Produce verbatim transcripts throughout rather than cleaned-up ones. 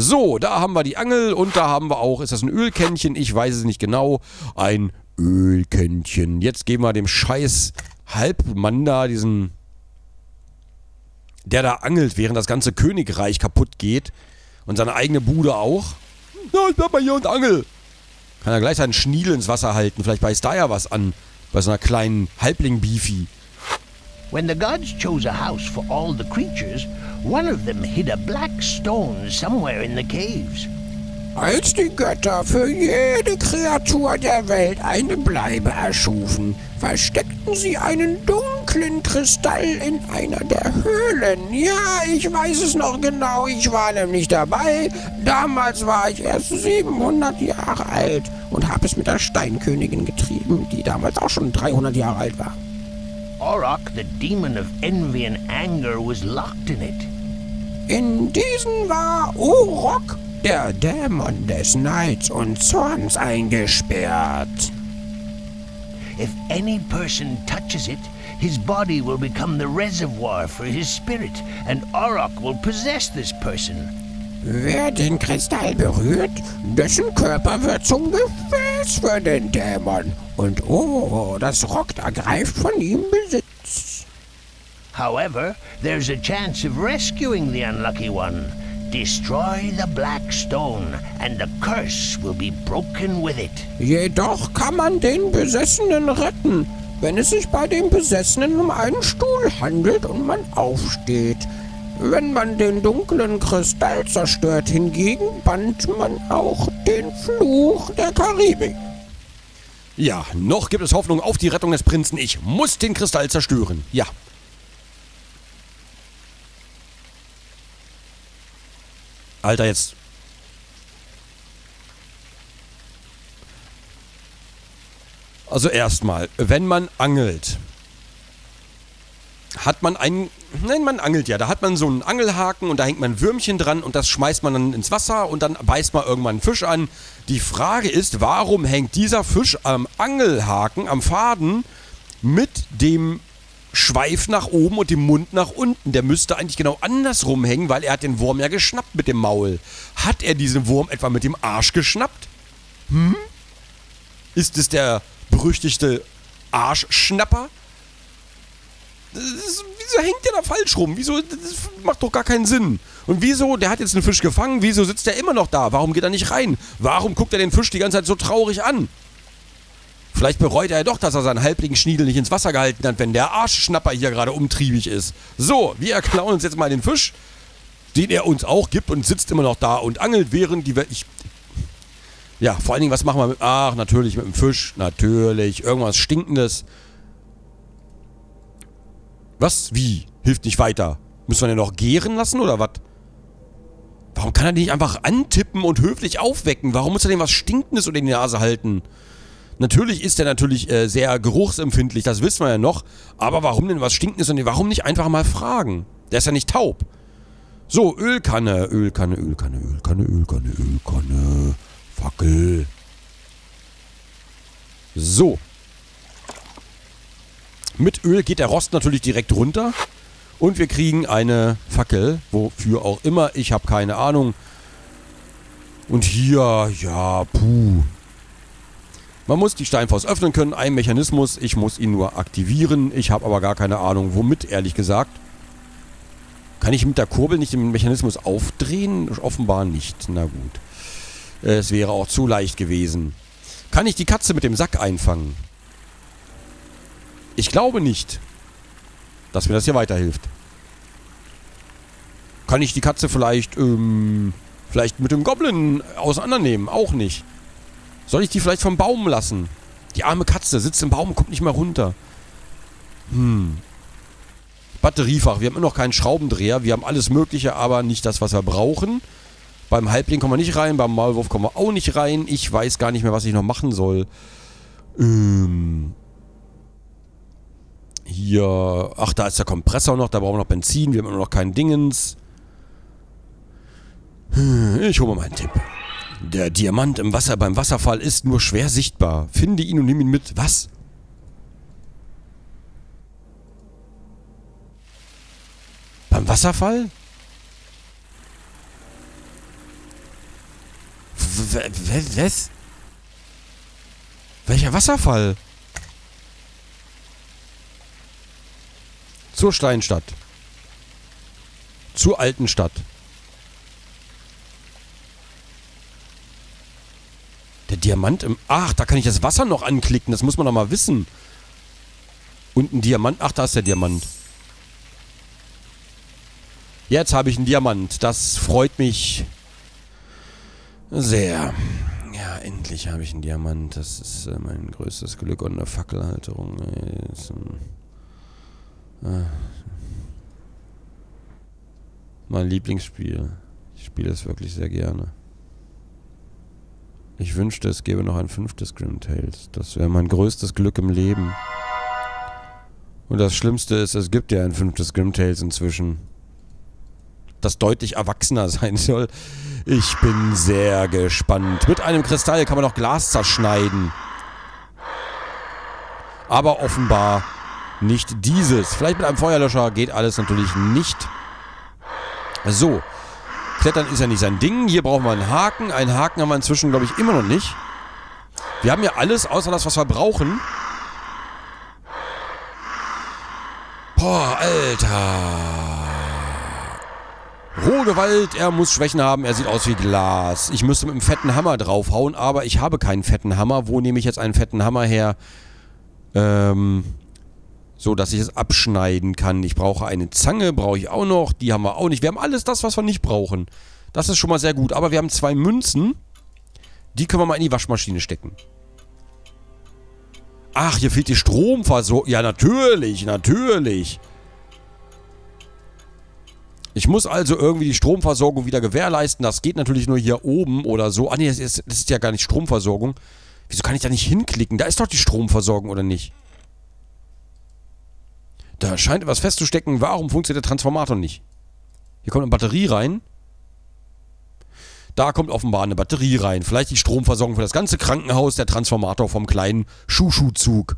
So, da haben wir die Angel und da haben wir auch, ist das ein Ölkännchen? Ich weiß es nicht genau. Ein Ölkännchen. Jetzt geben wir dem scheiß Halbmann da, diesen, der da angelt, während das ganze Königreich kaputt geht. Und seine eigene Bude auch. Na, ja, ich bleib mal hier und angel. Kann er gleich seinen Schniedel ins Wasser halten. Vielleicht beißt da ja was an. Bei so einer kleinen Halbling-Beefy. When the gods chose a house for all the creatures, one of them hid a black stone somewhere in the caves. Als die Götter für jede Kreatur der Welt eine Bleibe erschufen, versteckten sie einen dunklen Kristall in einer der Höhlen. Ja, ich weiß es noch genau, ich war nämlich dabei. Damals war ich erst siebenhundert Jahre alt und habe es mit der Steinkönigin getrieben, die damals auch schon dreihundert Jahre alt war. Uruk, the demon of envy and anger, was locked in it. In diesen war Uruk, der Dämon des Neids und Zorns, eingesperrt. If any person touches it, his body will become the reservoir for his spirit, and Uruk will possess this person. Wer den Kristall berührt, dessen Körper wird zum Gefäß für den Dämon, und oh, das Rock ergreift von ihm Besitz. However, there's a chance of rescuing the unlucky one. Destroy the black stone and the curse will be broken with it. Jedoch kann man den Besessenen retten, wenn es sich bei dem Besessenen um einen Stuhl handelt und man aufsteht. Wenn man den dunklen Kristall zerstört hingegen, bannt man auch den Fluch der Karibik. Ja, noch gibt es Hoffnung auf die Rettung des Prinzen. Ich muss den Kristall zerstören. Ja. Alter, jetzt. Also erstmal, wenn man angelt, hat man einen... Nein, man angelt ja. Da hat man so einen Angelhaken und da hängt man ein Würmchen dran und das schmeißt man dann ins Wasser und dann beißt man irgendwann einen Fisch an. Die Frage ist, warum hängt dieser Fisch am Angelhaken, am Faden, mit dem Schweif nach oben und dem Mund nach unten? Der müsste eigentlich genau andersrum hängen, weil er hat den Wurm ja geschnappt mit dem Maul. Hat er diesen Wurm etwa mit dem Arsch geschnappt? Hm? Ist es der berüchtigte Arschschnapper? Ist, wieso hängt der da falsch rum? Wieso? Das macht doch gar keinen Sinn. Und wieso? Der hat jetzt einen Fisch gefangen. Wieso sitzt der immer noch da? Warum geht er nicht rein? Warum guckt er den Fisch die ganze Zeit so traurig an? Vielleicht bereut er ja doch, dass er seinen halbligen Schniedel nicht ins Wasser gehalten hat, wenn der Arschschnapper hier gerade umtriebig ist. So, wir erklauen uns jetzt mal den Fisch, den er uns auch gibt und sitzt immer noch da und angelt, während die... Ich, ja, vor allen Dingen, was machen wir mit... Ach, natürlich, mit dem Fisch. Natürlich. Irgendwas Stinkendes. Was? Wie? Hilft nicht weiter. Müssen wir den noch gären lassen oder was? Warum kann er den nicht einfach antippen und höflich aufwecken? Warum muss er dem was Stinkendes unter die Nase halten? Natürlich ist er natürlich äh, sehr geruchsempfindlich, das wissen wir ja noch. Aber warum denn was Stinkendes und warum nicht einfach mal fragen? Der ist ja nicht taub. So, Ölkanne, Ölkanne, Ölkanne, Ölkanne, Ölkanne, Ölkanne, Fackel. So. Mit Öl geht der Rost natürlich direkt runter. Und wir kriegen eine Fackel. Wofür auch immer. Ich habe keine Ahnung. Und hier, ja, puh. Man muss die Steinfaust öffnen können. Ein Mechanismus. Ich muss ihn nur aktivieren. Ich habe aber gar keine Ahnung, womit, ehrlich gesagt. Kann ich mit der Kurbel nicht den Mechanismus aufdrehen? Offenbar nicht. Na gut. Es wäre auch zu leicht gewesen. Kann ich die Katze mit dem Sack einfangen? Ich glaube nicht, dass mir das hier weiterhilft. Kann ich die Katze vielleicht, ähm, vielleicht mit dem Goblin auseinandernehmen? Auch nicht. Soll ich die vielleicht vom Baum lassen? Die arme Katze sitzt im Baum und kommt nicht mehr runter. Hm. Batteriefach. Wir haben immer noch keinen Schraubendreher. Wir haben alles Mögliche, aber nicht das, was wir brauchen. Beim Halbling kommen wir nicht rein. Beim Maulwurf kommen wir auch nicht rein. Ich weiß gar nicht mehr, was ich noch machen soll. Ähm... Hier, ach, da ist der Kompressor noch, da brauchen wir noch Benzin, wir haben immer noch keinen Dingens. Ich hole mal meinen Tipp. Der Diamant im Wasser beim Wasserfall ist nur schwer sichtbar. Finde ihn und nimm ihn mit. Was? Beim Wasserfall? Was? Welcher Wasserfall? Zur Steinstadt. Zur alten Stadt. Der Diamant im... Ach, da kann ich das Wasser noch anklicken. Das muss man doch mal wissen. Und ein Diamant... Ach, da ist der Diamant. Jetzt habe ich einen Diamant. Das freut mich sehr. Ja, endlich habe ich einen Diamant. Das ist äh, mein größtes Glück. Und eine Fackelhalterung. Äh, mein Lieblingsspiel. Ich spiele es wirklich sehr gerne. Ich wünschte, es gäbe noch ein fünftes Grim Tales. Das wäre mein größtes Glück im Leben. Und das Schlimmste ist, es gibt ja ein fünftes Grim Tales inzwischen, das deutlich erwachsener sein soll. Ich bin sehr gespannt. Mit einem Kristall kann man auch Glas zerschneiden. Aber offenbar nicht dieses. Vielleicht mit einem Feuerlöscher geht alles natürlich nicht. So. Klettern ist ja nicht sein Ding. Hier brauchen wir einen Haken. Einen Haken haben wir inzwischen, glaube ich, immer noch nicht. Wir haben ja alles, außer das, was wir brauchen. Boah, Alter. Rohe Gewalt, er muss Schwächen haben, er sieht aus wie Glas. Ich müsste mit einem fetten Hammer draufhauen, aber ich habe keinen fetten Hammer. Wo nehme ich jetzt einen fetten Hammer her? Ähm, so, dass ich es abschneiden kann. Ich brauche eine Zange, brauche ich auch noch. Die haben wir auch nicht. Wir haben alles das, was wir nicht brauchen. Das ist schon mal sehr gut. Aber wir haben zwei Münzen. Die können wir mal in die Waschmaschine stecken. Ach, hier fehlt die Stromversorgung. Ja, natürlich, natürlich. Ich muss also irgendwie die Stromversorgung wieder gewährleisten. Das geht natürlich nur hier oben oder so. Ah ne, das, das ist ja gar nicht Stromversorgung. Wieso kann ich da nicht hinklicken? Da ist doch die Stromversorgung, oder nicht? Da scheint etwas festzustecken. Warum funktioniert der Transformator nicht? Hier kommt eine Batterie rein. Da kommt offenbar eine Batterie rein. Vielleicht die Stromversorgung für das ganze Krankenhaus. Der Transformator vom kleinen Schuhschuhzug.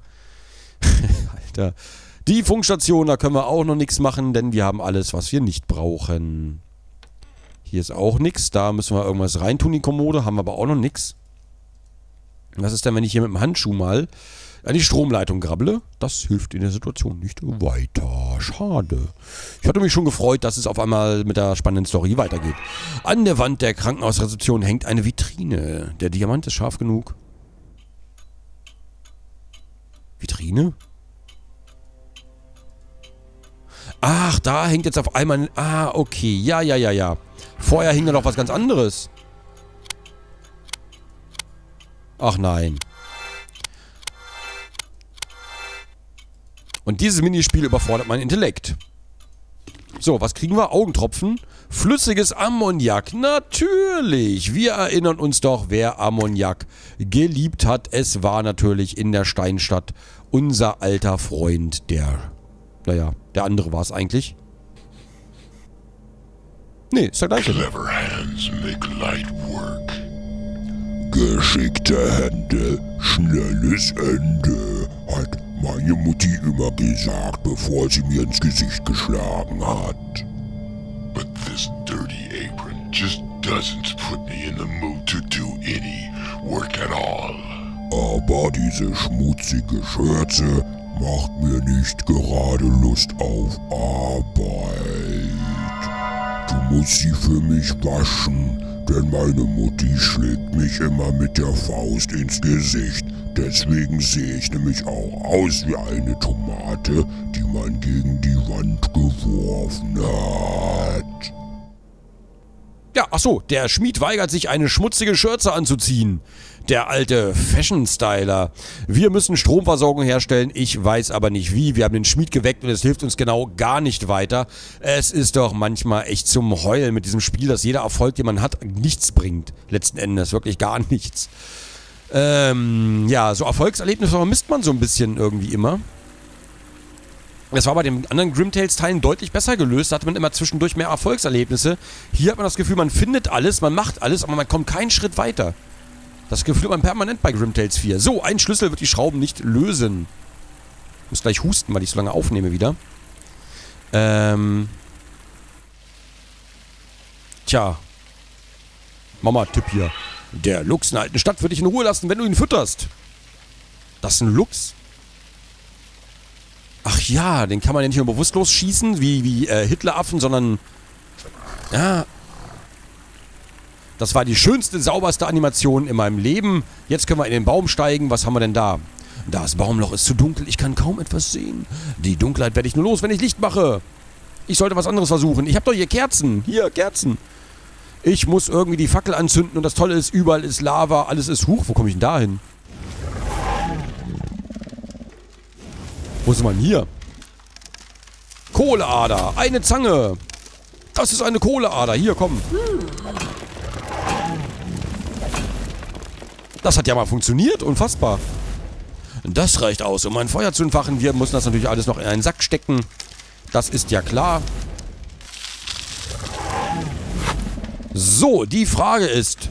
Alter. Die Funkstation, da können wir auch noch nichts machen, denn wir haben alles, was wir nicht brauchen. Hier ist auch nichts. Da müssen wir irgendwas reintun, die Kommode. Haben wir aber auch noch nichts. Was ist denn, wenn ich hier mit dem Handschuh mal an die Stromleitung grabble? Das hilft in der Situation nicht weiter. Schade. Ich hatte mich schon gefreut, dass es auf einmal mit der spannenden Story weitergeht. An der Wand der Krankenhausrezeption hängt eine Vitrine. Der Diamant ist scharf genug. Vitrine? Ach, da hängt jetzt auf einmal... Ah, okay. Ja, ja, ja, ja. Vorher hing da noch was ganz anderes. Ach nein. Und dieses Minispiel überfordert meinen Intellekt. So, was kriegen wir? Augentropfen. Flüssiges Ammoniak. Natürlich. Wir erinnern uns doch, wer Ammoniak geliebt hat. Es war natürlich in der Steinstadt unser alter Freund, der... Naja, der andere war es eigentlich. Nee, ist der gleiche. Clever hands make light work. Geschickte Hände, schnelles Ende, hat meine Mutti immer gesagt, bevor sie mir ins Gesicht geschlagen hat. But this dirty apron just doesn't put me in the mood to do any work at all. Aber diese schmutzige Schürze macht mir nicht gerade Lust auf Arbeit. Du musst sie für mich waschen, denn meine Mutti schlägt mich immer mit der Faust ins Gesicht. Deswegen sehe ich nämlich auch aus wie eine Tomate, die man gegen die Wand geworfen hat. Ja, ach so, der Schmied weigert sich, eine schmutzige Schürze anzuziehen. Der alte Fashion-Styler. Wir müssen Stromversorgung herstellen, ich weiß aber nicht wie. Wir haben den Schmied geweckt und es hilft uns genau gar nicht weiter. Es ist doch manchmal echt zum Heulen mit diesem Spiel, dass jeder Erfolg, den man hat, nichts bringt. Letzten Endes, wirklich gar nichts. Ähm, ja, so Erfolgserlebnisse vermisst man so ein bisschen irgendwie immer. Das war bei den anderen Grim Tales Teilen deutlich besser gelöst. Da hatte man immer zwischendurch mehr Erfolgserlebnisse. Hier hat man das Gefühl, man findet alles, man macht alles, aber man kommt keinen Schritt weiter. Das Gefühl hat man permanent bei Grim Tales vier. So, ein Schlüssel wird die Schrauben nicht lösen. Ich muss gleich husten, weil ich so lange aufnehme wieder. Ähm. Tja. Mama-Tipp hier. Der Luchs in der alten Stadt wird dich in Ruhe lassen, wenn du ihn fütterst. Das ist ein Luchs? Ach ja, den kann man ja nicht nur bewusstlos schießen, wie, wie äh, Hitleraffen, sondern... Ja. Das war die schönste, sauberste Animation in meinem Leben. Jetzt können wir in den Baum steigen. Was haben wir denn da? Das Baumloch ist zu dunkel. Ich kann kaum etwas sehen. Die Dunkelheit werde ich nur los, wenn ich Licht mache. Ich sollte was anderes versuchen. Ich habe doch hier Kerzen. Hier, Kerzen. Ich muss irgendwie die Fackel anzünden. Und das Tolle ist, überall ist Lava. Alles ist hoch. Wo komme ich denn da hin? Wo ist man hier? Kohleader. Eine Zange. Das ist eine Kohleader. Hier, komm. Das hat ja mal funktioniert. Unfassbar. Das reicht aus, um ein Feuer zu entfachen. Wir müssen das natürlich alles noch in einen Sack stecken. Das ist ja klar. So, die Frage ist...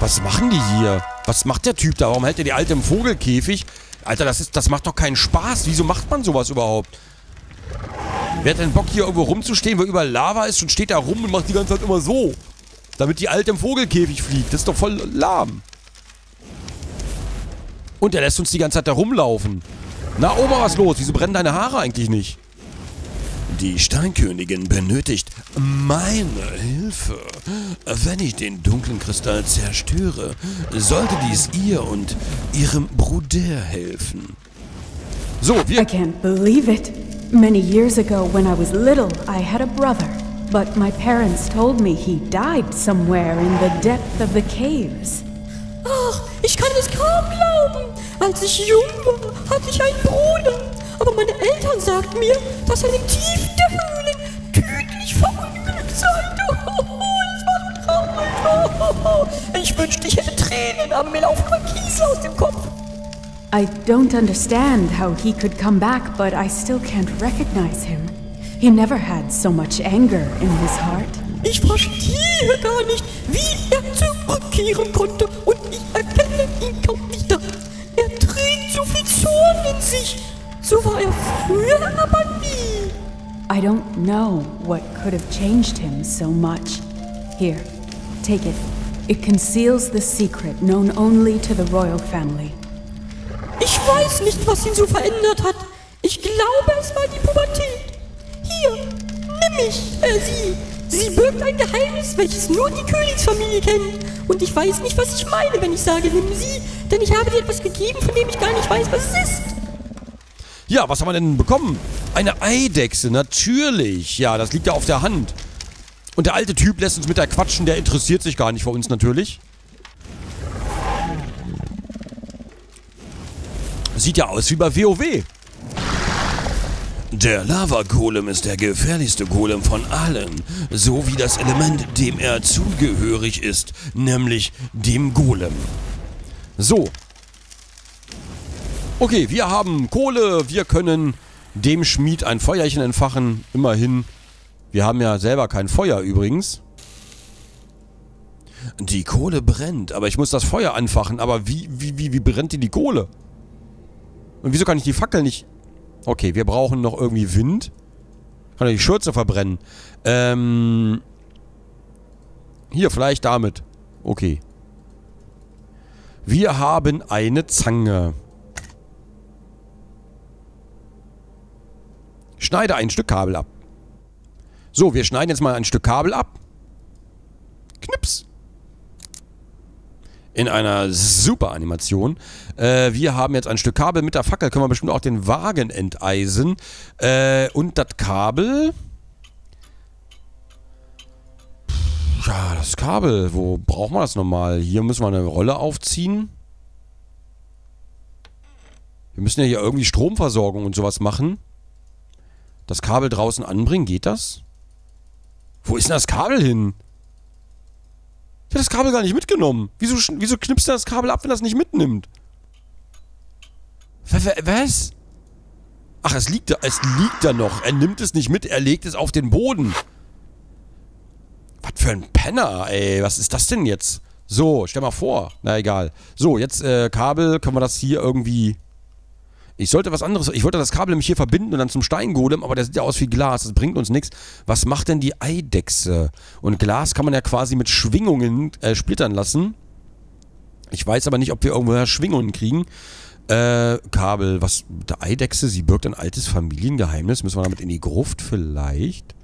Was machen die hier? Was macht der Typ da? Warum hält er die Alte im Vogelkäfig? Alter, das ist, das macht doch keinen Spaß. Wieso macht man sowas überhaupt? Wer hat denn Bock, hier irgendwo rumzustehen, wo überall Lava ist und steht da rum und macht die ganze Zeit immer so? Damit die Alte im Vogelkäfig fliegt. Das ist doch voll lahm. Und er lässt uns die ganze Zeit da rumlaufen. Na Oma, was los? Wieso brennen deine Haare eigentlich nicht? Die Steinkönigin benötigt meine Hilfe. Wenn ich den dunklen Kristall zerstöre, sollte dies ihr und ihrem Bruder helfen. So, wir... I can't believe it. Many years ago, when I was little, I had a brother. But my parents told me he died somewhere in the depth of the caves. Ach, ich kann es kaum glauben. Als ich jung war, hatte ich einen Bruder. Aber meine Eltern sagten mir, dass er in den Tiefen der Höhlen tödlich verunglückt sei. Oh, das war so traurig. Oh, ich wünschte, ich hätte Tränen, aber mir laufen mal Kiesel aus dem Kopf. I don't understand how he could come back, but I still can't recognize him. He never had so much anger in his heart. Ich verstehe gar nicht, wie er zurückkehren konnte, und ich erkenne ihn kaum wieder. Er trägt so viel Zorn in sich. So war er früher, aber nie. I don't know what could have changed him so much. Here, take it. It conceals the secret known only to the royal family. Ich weiß nicht, was ihn so verändert hat. Ich glaube, es war die Pubertät. Hier, nimm mich, äh, sie. Sie birgt ein Geheimnis, welches nur die Königsfamilie kennt. Und ich weiß nicht, was ich meine, wenn ich sage, nimm sie. Denn ich habe dir etwas gegeben, von dem ich gar nicht weiß, was es ist. Ja, was haben wir denn bekommen? Eine Eidechse, natürlich. Ja, das liegt ja auf der Hand. Und der alte Typ lässt uns mit der quatschen, der interessiert sich gar nicht für uns, natürlich. Sieht ja aus wie bei WoW. Der Lavagolem ist der gefährlichste Golem von allen, so wie das Element, dem er zugehörig ist, nämlich dem Golem. So. Okay, wir haben Kohle, wir können dem Schmied ein Feuerchen entfachen, immerhin. Wir haben ja selber kein Feuer übrigens. Die Kohle brennt, aber ich muss das Feuer anfachen, aber wie, wie, wie, wie brennt denn die Kohle? Und wieso kann ich die Fackel nicht... Okay, wir brauchen noch irgendwie Wind. Kann ja die Schürze verbrennen. Ähm. Hier, vielleicht damit. Okay. Wir haben eine Zange. Schneide ein Stück Kabel ab. So, wir schneiden jetzt mal ein Stück Kabel ab. Knips. In einer super Animation. Äh, wir haben jetzt ein Stück Kabel. Mit der Fackel können wir bestimmt auch den Wagen enteisen. Äh, und das Kabel... Pff, ja, das Kabel. Wo braucht man das nochmal? Hier müssen wir eine Rolle aufziehen. Wir müssen ja hier irgendwie Stromversorgung und sowas machen. Das Kabel draußen anbringen. Geht das? Wo ist denn das Kabel hin? Ich habe das Kabel gar nicht mitgenommen. Wieso, wieso knipst du das Kabel ab, wenn das nicht mitnimmt? Was? Ach, es liegt da. Es liegt da noch. Er nimmt es nicht mit, er legt es auf den Boden. Was für ein Penner, ey. Was ist das denn jetzt? So, stell mal vor. Na egal. So, jetzt äh, Kabel. Können wir das hier irgendwie Ich sollte was anderes... Ich wollte das Kabel nämlich hier verbinden und dann zum Steingolem, aber der sieht ja aus wie Glas. Das bringt uns nichts. Was macht denn die Eidechse? Und Glas kann man ja quasi mit Schwingungen äh, splittern lassen. Ich weiß aber nicht, ob wir irgendwoher Schwingungen kriegen. Äh, Kabel, was... Mit der Eidechse, sie birgt ein altes Familiengeheimnis. Müssen wir damit in die Gruft vielleicht?